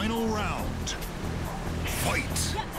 final round. Fight!